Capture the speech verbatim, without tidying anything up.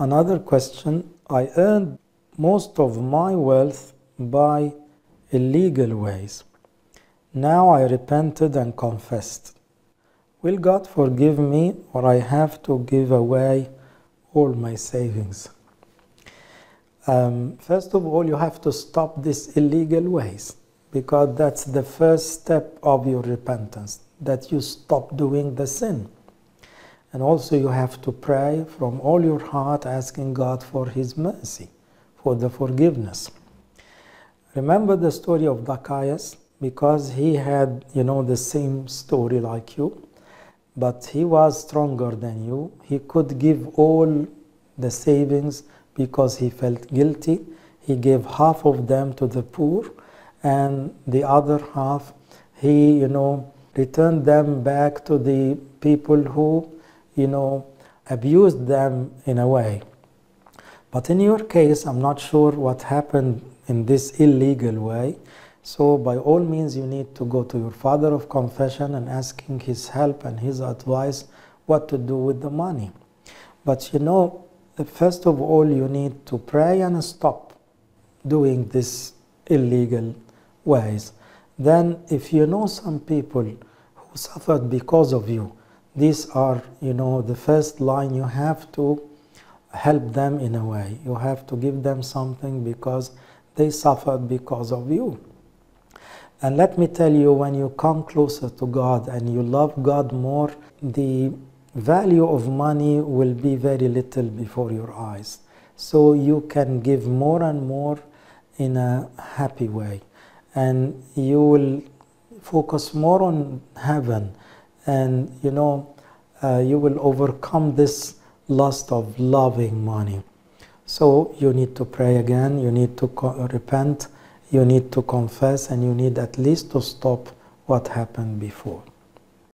Another question, I earned most of my wealth by illegal ways. Now I repented and confessed. Will God forgive me, or I have to give away all my savings? Um, first of all, you have to stop these illegal ways, because that's the first step of your repentance, that you stop doing the sin. And also you have to pray from all your heart, asking God for His mercy, for the forgiveness. Remember the story of Zacchaeus, because he had, you know, the same story like you, but he was stronger than you. He could give all the savings because he felt guilty. He gave half of them to the poor, and the other half he, you know, returned them back to the people who, you know, abused them in a way. But in your case, I'm not sure what happened in this illegal way. So by all means, you need to go to your father of confession and asking his help and his advice what to do with the money. But you know, first of all, you need to pray and stop doing these illegal ways. Then if you know some people who suffered because of you, these are, you know, the first line. You have to help them in a way. You have to give them something because they suffered because of you. And let me tell you, when you come closer to God and you love God more, the value of money will be very little before your eyes. So you can give more and more in a happy way. And you will focus more on heaven. And, you know, uh, you will overcome this lust of loving money. So you need to pray again, you need to repent, you need to confess, and you need at least to stop what happened before.